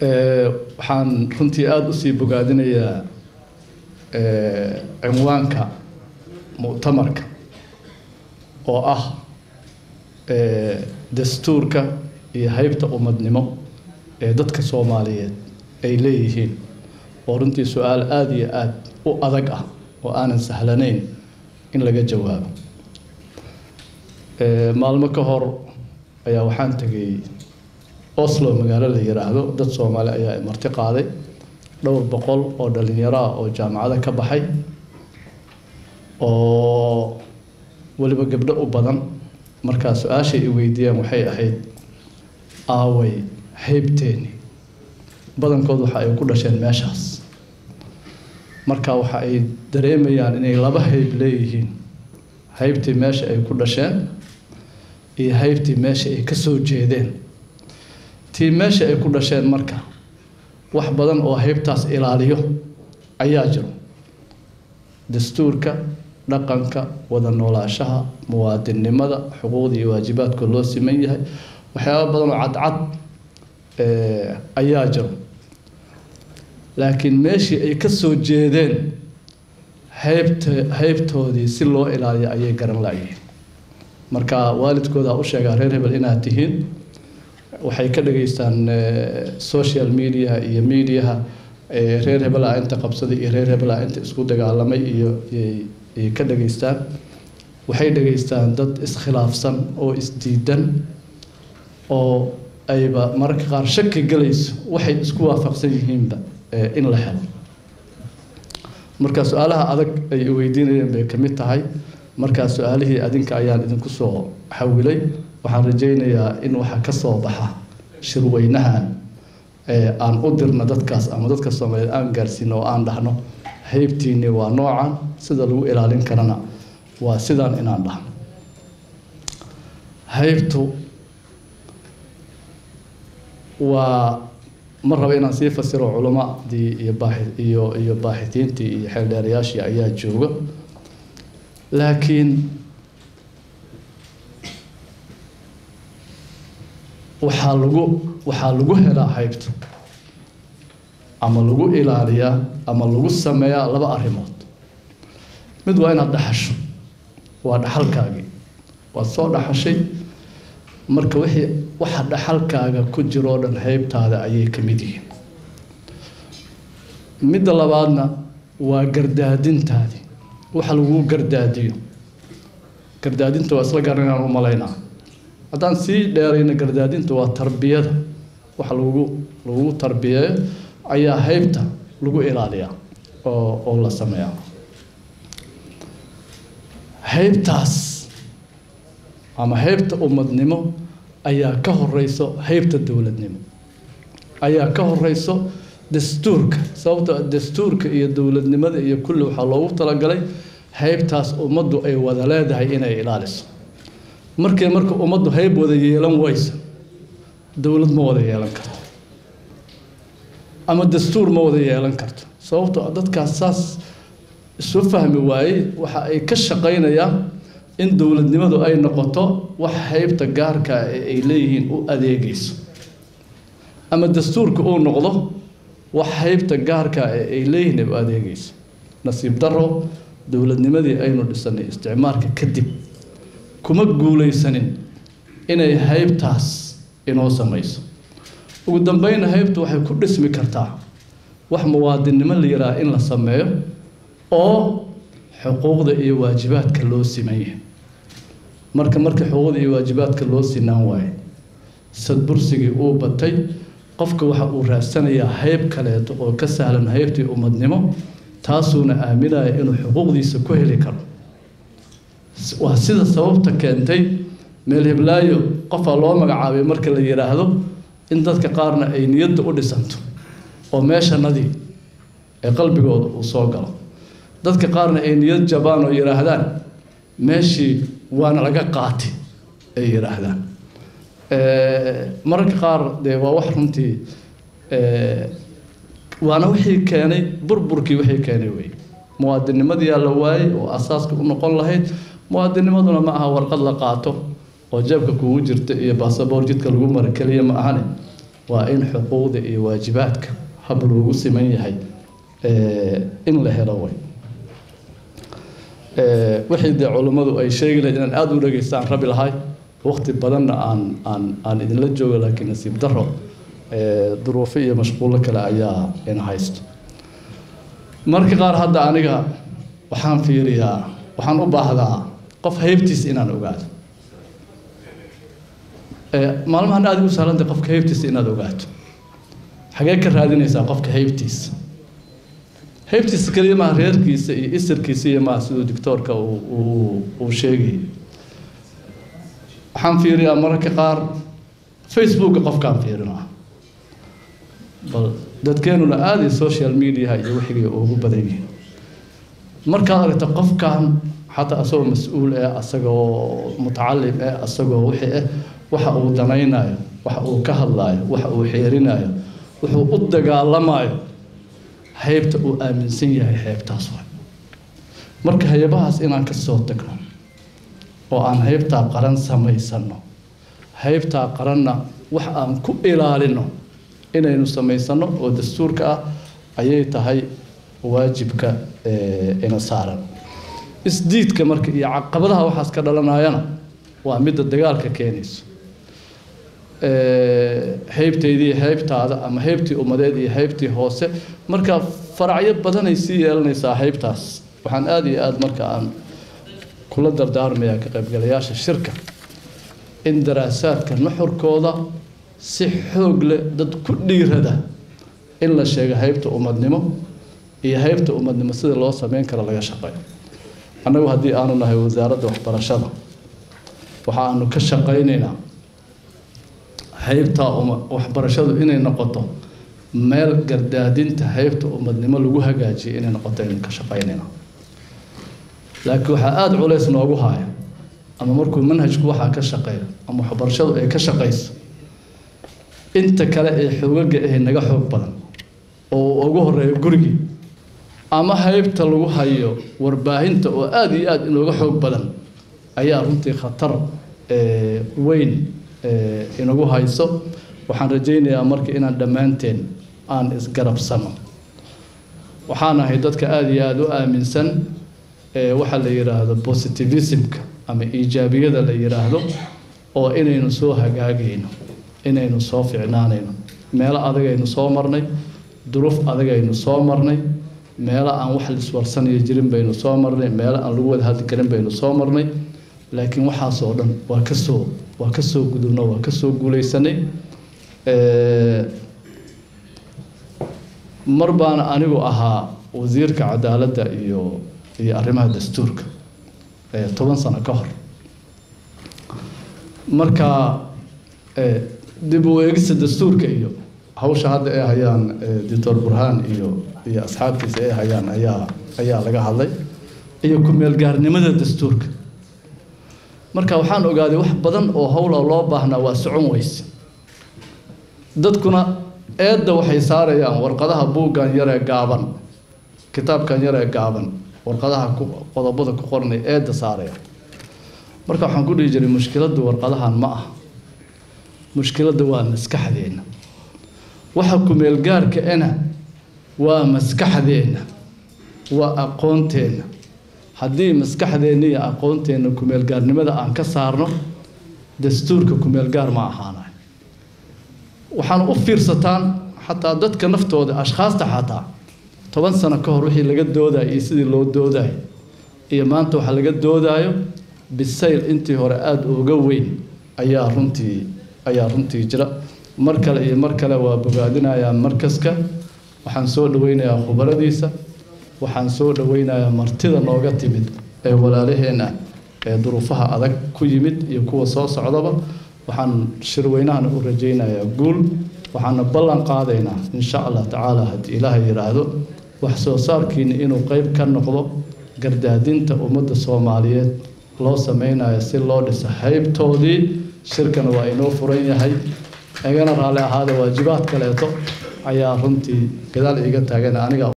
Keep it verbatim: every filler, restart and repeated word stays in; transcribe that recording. waxaan runtii aad u sii bogaadinayaa ee ciwaanka mu'tamarka oo ah ee dastuurka iyo haybta ummadnimo ee dadka Soomaaliyeed ay leeyihiin oo runtii su'aal aad iyo aad u adag ah oo aanan sahlaneyn in laga jawaabo ee maalmo ka hor ayaa waxaan tagay Oslo magaalada la yiraahdo dad Soomaali ayaa marti qaaday dhowr boqol oo dhalinyaro ah oo jaamacada ka baxay oo waliba gabdho u badan marka su'aasha ay weydiiyeen waxay ahayd aaway haybteeni badankood waxa ay ku dhasheen meeshaas marka waxa ay dareemayaan inay laba hayb leeyihiin haybtii meesha ay ku dhasheen iyo haybtii meesha ay ka soo jeedeen tii meesha ay ku dhasheen marka wax badan oo haybtaas ilaaliyo ayaa jiro dastuurka dhaqanka wada noolaashaha muwaadinimada xuquuqda iyo waajibaadka loo siman yahay waxyaabo badan oo cad cad ee ayaa jiro laakiin meeshii ay ka soo jeedeen haybta haybtoodii si loo ilaaliyo ayay garan laayeen marka waalidkooda u sheegay reer hebel inaad tihiin waxay ka dhageystaan social media iyo media ee reer hebel ah inta qabsaday iyo reer hebel ah inta isku dagaalamay iyo ay ka dhageystaan waxay dhageystaan dad iskhilaafsan oo isdiidan oo ayba marka qaar shaki galayso waxay isku waafaqsan yihiinba in la helo marka su'aalaha adag ay weydiinayeen bay ka mid tahay marka su'aalihii adinka ayaan idinku soo xawilay waxaan rajaynayaa in waxa ka soo baxa shirweynahan ee aan u dirno dadkaas ama dadka Soomaaliyeed aan gaarsiino aan dhahno haybtiini waa noocan sida lagu ilaalin karana waa sidaan inaan dhahno haybtu waa mar raba inaan sii fasiro culimadii iyo baahid iyo iyo baahidintii iyo xil dheerayaashii ayaa jooga laakiin waxaa lagu waxaa lagu helaa haybta ama lagu ilaaliyaa ama lagu sameeyaa laba arrimood mid waa inaad dhaxasho waa dhaxalkaagii waad soo dhaxashay marka wixii waxa dhaxalkaaga ku jiro oo dhan haybtaada ayay ka mid yihiin midda labaadna waa gardaadintaadi waxa lagu gardaadiyo gardaadinta waa isla garanayaan u malaynaa haddaan sii dheerayna gardaadinta waa tarbiyada waxa lagu lagu tarbiyeeyo ayaa haybta lagu ilaaliyaa oo oo la sameeyaa haybtaas ama haybta ummadnimo ayaa ka horeyso haybta dawladnimo ayaa ka horeyso dastuurka sababta dastuurka iyo dawladnimada iyo kulli waxa loogu talagalay haybtaas ummaddu ay wada leedahay inay ilaaliso markay marka ummaddu hayb wada yeelan wayso dawlad ma wada yeelan karto ama dastuur ma wada yeelan karto sababtoo dadkaas saas isu fahmi waayay waxa ay ka shaqaynayaan in dawladnimadu ay noqoto wax haybta gaarka ay leeyihiin u adeegayso ama dastuurku uu noqdo wax haybta gaarka ay leeyihiin u adeegayso nasiib darro dawladnimadii aynu dhisanay isticmaalka kadib kuma guuleysanin inay haybtaas inoo samayso ugu dambeyn haybtu waxay ku dhismi kartaa wax muwaadinimo la yiraahdo in la sameeyo oo xuquuqda iyo waajibaadka loo simeeyo marka marka xuquuqda iyo waajibaadka loo sinaan waayay sad bursigii uu batay qofka waxa uu raadsanayaa hayb kaleeto oo ka sahlan haybtii ummadnimo taasuna aaminaya inuu xuquuqdiisa ku heli karo waa sida sababta keentay meel heblaayo qof loo magacaabay marka la yiraahdo in dadka qaarna ay niyad u dhisanto oo meeshanadii ee qalbigooda uu soo galo dadka qaarna ay niyad jabaan oo yiraahdaan meeshii waan laga qaati ay yiraahdaan ee mararka qaar de waa wax runtii ee waana wixii keenay burburkii wixii keenay way muwaadinimadii la waayay oo asaaska u noqon lahayd muwaadinimaduna ma aha warqad la qaato oo jeebka kugu jirta iyo baasaboor jidka lagu mara kaliya ma ahane وإن حقوق واجباتك حبلو سمين هاي إن له روي واحد علماء أي شيء لأن الأدو رجستان ربي الهاي وقت بدن عن عن عن إذا لجوا لكن نسيب درب ظروفية مشغولة كلا أيها إن هايست مركي قار هذا عنيها وحن فيريها وحن أباهها قف هيبتيس إن أوجاد معلومة أن أدو سالن تقف كهيبتيس إن أوجاد حاجة كرهادين يساقف كهيبتيس هيبتيس كلي ما غير كيس يسر كيسية مع سيد الدكتور كا و وشيء حن فيري أمريكا قار فيسبوك قف كان فيرنا بل دت كانوا لآدي السوشيال ميديا هاي وحقي وهو بديني مركا تقف كان حتى أسوي مسؤول إيه أسقو متعلم إيه أسقو وحي وحقو دنينا وحقو كهلا وحقو حيرنا وحقو أدق الله معي حيبت وآمن سنية حيبت أصلا مركا هي بحث إنك الصوت تكلم وأن هيبت قرن سمي سنو هيبت قرنا وحأم كو إلالنو إنا نسمي سنو ودستور كا أيتها هي واجب كا إنا صارن إسديد كمرك يعقبها وحاس كدلنا ينا وأمد الدجال ككنيس هيبت يدي هيبت هذا أما هيبت أمدادي هيبت هوسة مركا فرعية بدنا يسير نسا هيبتاس وحن آدي آد مركا أم كل الدردار مياه كقبلياش الشركة إن دراسات كنحر كودا سحوق لدد كدير هذا إلا الشيء هيبت أمدنمه هي هيبت أمدنمه سيد الله سمين كلا لقى شقايا أنا وهدي أنا نهي وزارة وحبرشادة وحانو كشقاينينا هيبت وحبرشادة إني نقطة مال قردادين تهيبت أمدنمه لقوها قاجي إني نقطين كشقاينينا لكن وحا آد عوليس نوغو هاي أما مركو منهجكو وحا كشاقيل أما حبرشادو إيه كشاقيس إنت كلا إيه حوغاقا إيه نغا حوغ بدن أو أوغو هريو قرقي أما هايبتا لوغو هايو وارباهينتا أو آد إيه آد إيه نوغا حوغ بدن أيا رمتي خطر إيه وين إيه نوغو هايسو وحان رجيني يا مركي إنا دمانتين آن إسقرب سنو وحانا هيدادك آد إيه آدو آمن سن waxa la yiraahdo positivismka ama ijaabiyada la yiraahdo oo inaynu soo hagaagayno inaynu soo fiicnaanayno meel adag aynu soo marnay duruuf adag aynu soo marnay meel aan wax la iswarsanayo jirin baynu soo marnay meel aan lagu wada hadli karin baynu soo marnay laakiin waxa soo dhan waa ka soo waa ka soo gudubnaa waa ka soo guuleysanay ee marbaan anigu ahaa wasiirka cadaaladda iyo iyo arrimaha dastuurka ee toban sano ka hor marka ee dib u eegista dastuurka iyo hawsha hadda ay hayaan Doctor Burhan iyo iyo asxaabtiisa ay hayaan ayaa ayaa laga hadlay iyo ku meel gaarnimada dastuurka marka waxaan ogaaday wax badan oo hawlo loo baahnaa waa socon weys dadkuna eedda waxay saarayaan warqadaha buugan yar ee gaaban kitaabkan yar ee gaaban warqadaha qodobada ku qornay eeda saaray marka waxaan ku dhijiray mushkiladda warqadahan ma ah mushkiladda waa maskaxdeena waxa ku meel gaarka ana waa maskaxdeena waa aqoonteena haddii maskaxdeena iyo aqoonteena ku meel gaarnimada aan ka saarno dastuurka ku meel gaar ma ahaanay waxaan u fiirsataan xataa dadka naftooda ashqaasta xataa toban sano ka hor wixii laga dooday sidii loo dooday iyo maanta waxa laga doodayo bisayl intii hore aad uga weyn ayaa runtii ayaa runtii jira mar kale iyo mar kale waa bogaadinaya markaska waxaan soo dhaweynayaa khubaradiisa waxaan soo dhaweynayaa martida nooga timid ee walaalaheena ee duruufaha adag ku yimid iyo kuwa soo socdaba waxaan shirweynahan u rajeynayaa guul waxaan ballan qaadaynaa insha Allah taala hadii Ilaahay yiraahdo وحصو صار كين إنه قريب كان قلب قردادين تأمد الصوماليات الله سمينا يسير الله لسحيب تودي شركة وإنه فرين هاي أجانا على هذا واجبات كليته عيارنتي كذا اللي جت أجانا أنا